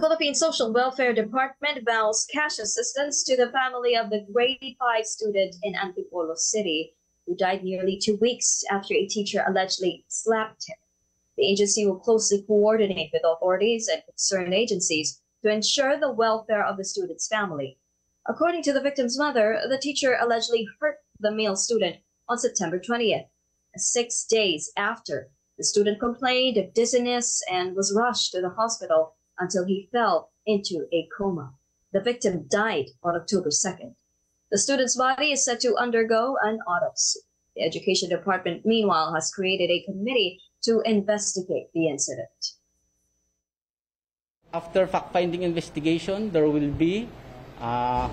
The Philippine Social Welfare Department vows cash assistance to the family of the grade 5 student in Antipolo City who died nearly 2 weeks after a teacher allegedly slapped him. The agency will closely coordinate with authorities and concerned agencies to ensure the welfare of the student's family. According to the victim's mother, the teacher allegedly hurt the male student on September 20th, 6 days after the student complained of dizziness and was rushed to the hospital until he fell into a coma. The victim died on October 2nd. The student's body is set to undergo an autopsy. The Education Department, meanwhile, has created a committee to investigate the incident. After fact-finding investigation, there will be the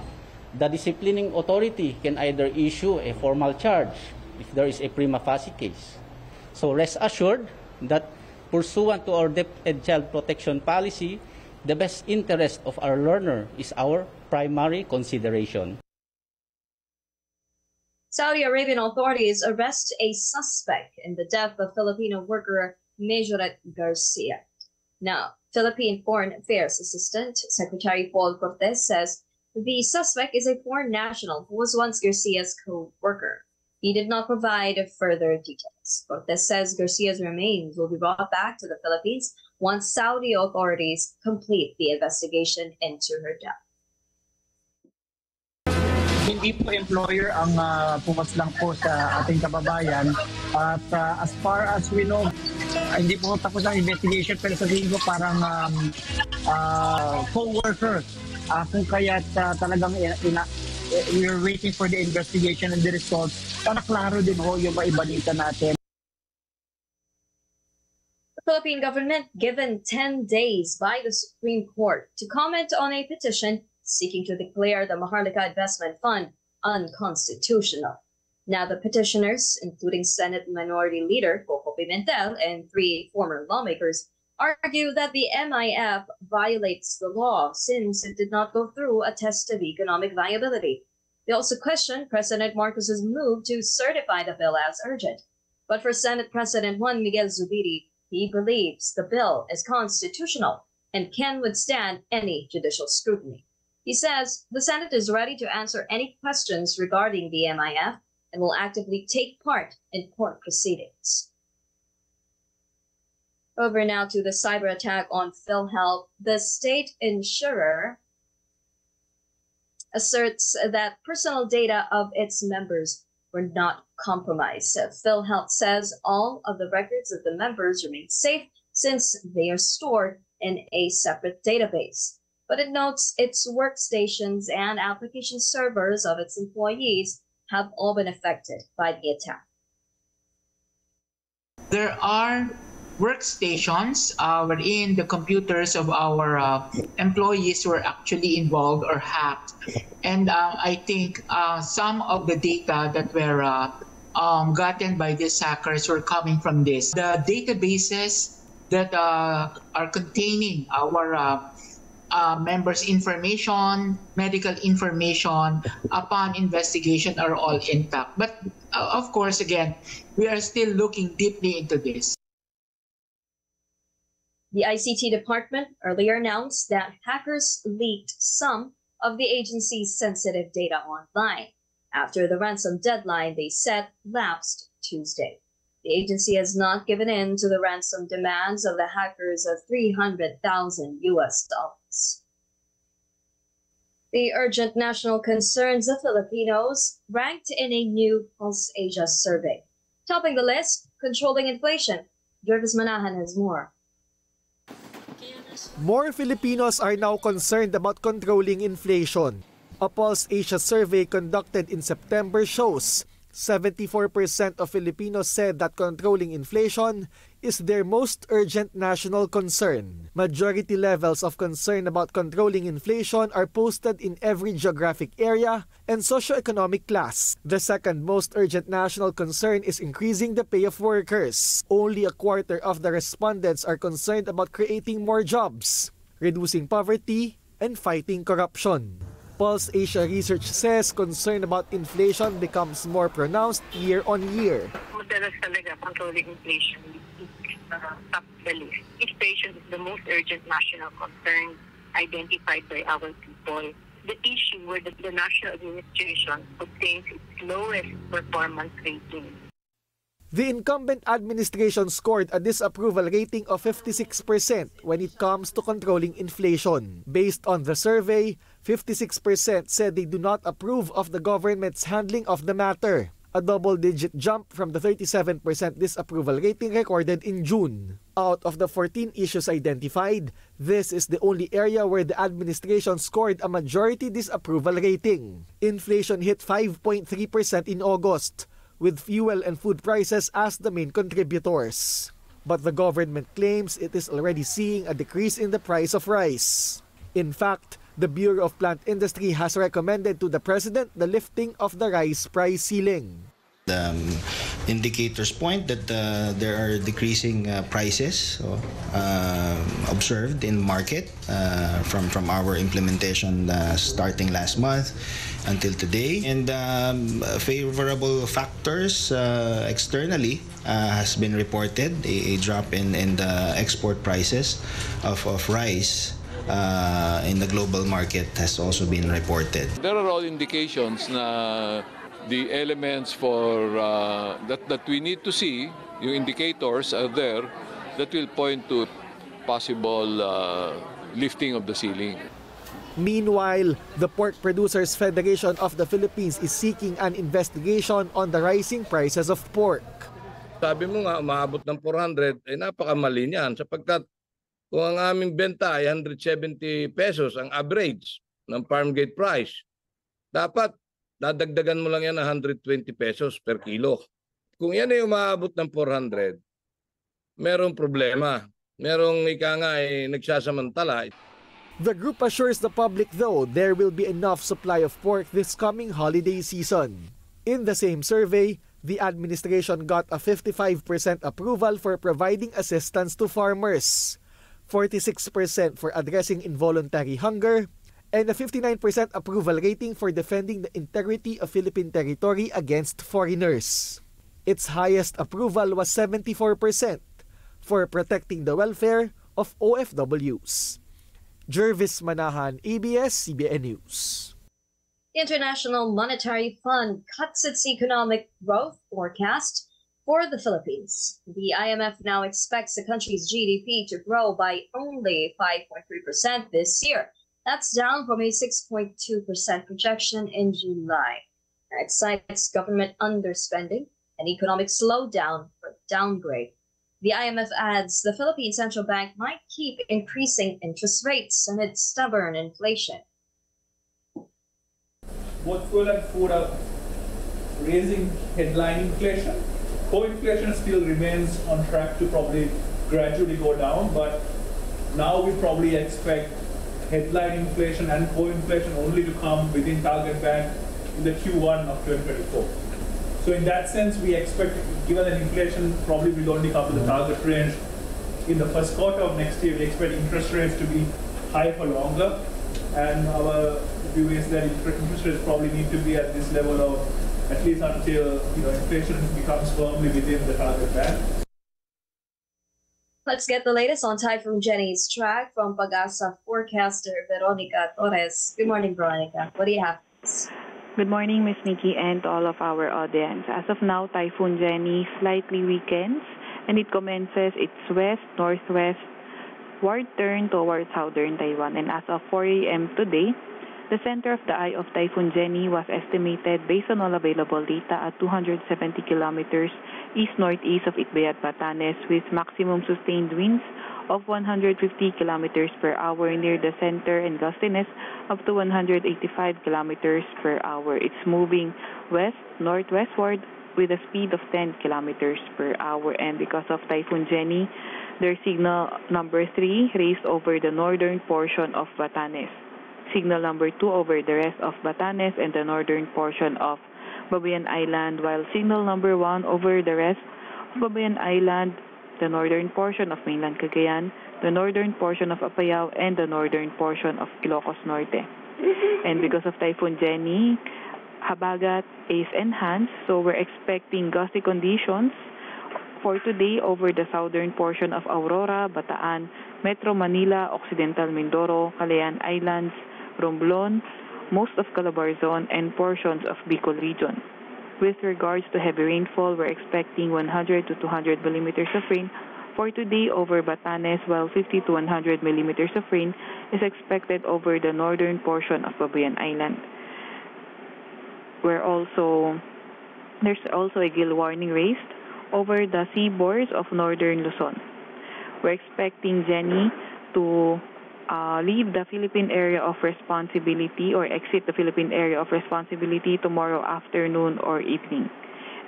disciplining authority can either issue a formal charge if there is a prima facie case. So rest assured that pursuant to our Debt and Child Protection Policy, the best interest of our learner is our primary consideration. Saudi Arabian authorities arrest a suspect in the death of Filipino worker Mejorette Garcia. Now, Philippine Foreign Affairs Assistant Secretary Paul Cortez says the suspect is a foreign national who was once Garcia's co-worker. He did not provide further details. Cortez says Garcia's remains will be brought back to the Philippines once Saudi authorities complete the investigation into her death. Hindi po employer ang pumaslang po sa ating kababayan. At as far as we know, hindi po tapos ang investigation pero sabihin ko parang co-worker. Kung kaya't talagang we're waiting for the investigation and the results para klaro din ho yung maibalita natin. The Philippine government given 10 days by the Supreme Court to comment on a petition seeking to declare the Maharlika Investment Fund unconstitutional. Now the petitioners, including Senate Minority Leader Coco Pimentel and 3 former lawmakers, argue that the MIF violates the law since it did not go through a test of economic viability. They also question President Marcos's move to certify the bill as urgent. But for Senate President Juan Miguel Zubiri, he believes the bill is constitutional and can withstand any judicial scrutiny. He says the Senate is ready to answer any questions regarding the MIF and will actively take part in court proceedings. Over now to the cyber attack on PhilHealth. The state insurer asserts that personal data of its members were not compromised. PhilHealth says all of the records of the members remain safe since they are stored in a separate database. But it notes its workstations and application servers of its employees have all been affected by the attack. There are workstations wherein the computers of our employees were actually involved or hacked. And I think some of the data that were gotten by these hackers were coming from this. The databases that are containing our members' information, medical information, upon investigation are all intact. But of course, again, we are still looking deeply into this. The ICT department earlier announced that hackers leaked some of the agency's sensitive data online after the ransom deadline they set lapsed Tuesday. The agency has not given in to the ransom demands of the hackers of $300,000. The urgent national concerns of Filipinos ranked in a new Pulse Asia survey. Topping the list, controlling inflation. Jervis Manahan has more. More Filipinos are now concerned about controlling inflation. A Pulse Asia survey conducted in September shows 74% of Filipinos said that controlling inflation is their most urgent national concern. Majority levels of concern about controlling inflation are posted in every geographic area and socioeconomic class. The second most urgent national concern is increasing the pay of workers. Only a quarter of the respondents are concerned about creating more jobs, reducing poverty, and fighting corruption. Pulse Asia Research says concern about inflation becomes more pronounced year on year. Madalas talaga controlling inflation is top of the list. Inflation is the most urgent national concern identified by our people. The issue where the national administration obtains its lowest performance rating. The incumbent administration scored a disapproval rating of 56% when it comes to controlling inflation. Based on the survey, 56% said they do not approve of the government's handling of the matter, a double-digit jump from the 37% disapproval rating recorded in June. Out of the 14 issues identified, this is the only area where the administration scored a majority disapproval rating. Inflation hit 5.3% in August, with fuel and food prices as the main contributors. But the government claims it is already seeing a decrease in the price of rice. In fact, the Bureau of Plant Industry has recommended to the President the lifting of the rice price ceiling. The indicators point that there are decreasing prices observed in the market from our implementation starting last month until today. And favorable factors externally has been reported, a drop in the export prices of rice. In the global market has also been reported. There are all indications na the elements for that we need to see, yung indicators are there that will point to possible lifting of the ceiling. Meanwhile, the Pork Producers Federation of the Philippines is seeking an investigation on the rising prices of pork. Sabi mo nga, umaabot ng 400, eh napakamali niyan sapagkat kung ang aming benta ay 170 pesos ang average ng farm gate price, dapat dadagdagan mo lang yan ng 120 pesos per kilo. Kung yan ay umaabot ng 400, merong problema. Merong ika nga ay nagsasamantala. The group assures the public though there will be enough supply of pork this coming holiday season. In the same survey, the administration got a 55% approval for providing assistance to farmers, 46% for addressing involuntary hunger, and a 59% approval rating for defending the integrity of Philippine territory against foreigners. Its highest approval was 74% for protecting the welfare of OFWs. Jervis Manahan, ABS-CBN News. The International Monetary Fund cuts its economic growth forecast for the Philippines. The IMF now expects the country's GDP to grow by only 5.3% this year. That's down from a 6.2% projection in July. It cites government underspending and economic slowdown for downgrade. The IMF adds the Philippine Central Bank might keep increasing interest rates amid stubborn inflation. What will and food up raising headline inflation? Core inflation still remains on track to probably gradually go down, but now we probably expect headline inflation and core inflation only to come within target band in the Q1 of 2024. So in that sense, we expect, given that inflation probably will only come to the target range in the first quarter of next year, we expect interest rates to be high for longer, and our view is that interest rates probably need to be at this level of at least until inflation becomes firmly within the target band. Let's get the latest on Typhoon Jenny's track from Pagasa forecaster Veronica Torres. Good morning, Veronica. What do you have? Good morning, Ms. Nikki, and all of our audience. As of now, Typhoon Jenny slightly weakens and it commences its west-northwestward turn towards southern Taiwan. And as of 4 a.m. today, the center of the eye of Typhoon Jenny was estimated based on all available data at 270 kilometers east-northeast of Itbayat, Batanes, with maximum sustained winds of 150 kilometers per hour near the center and gustiness up to 185 kilometers per hour. It's moving west-northwestward with a speed of 10 kilometers per hour. And because of Typhoon Jenny, their signal number 3 raised over the northern portion of Batanes, signal number 2 over the rest of Batanes and the northern portion of Babuyan Island, while signal number 1 over the rest of Babuyan Island, the northern portion of mainland Cagayan, the northern portion of Apayao, and the northern portion of Ilocos Norte. And because of Typhoon Jenny, Habagat is enhanced, so we're expecting gusty conditions for today over the southern portion of Aurora, Bataan, Metro Manila, Occidental Mindoro, Calayan Islands, Romblon, most of Calabarzon, and portions of Bicol region. With regards to heavy rainfall, we're expecting 100 to 200 millimeters of rain for today over Batanes, while 50 to 100 millimeters of rain is expected over the northern portion of Babuyan Island. There's also a gale warning raised over the seaboards of northern Luzon. We're expecting Jenny to leave the Philippine area of responsibility or exit the Philippine area of responsibility tomorrow afternoon or evening.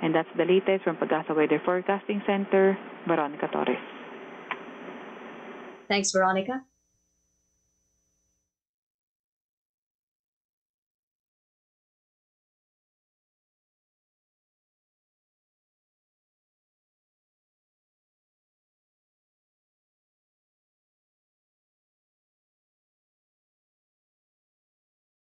And that's the latest from Pagasa Weather Forecasting Center, Veronica Torres. Thanks, Veronica.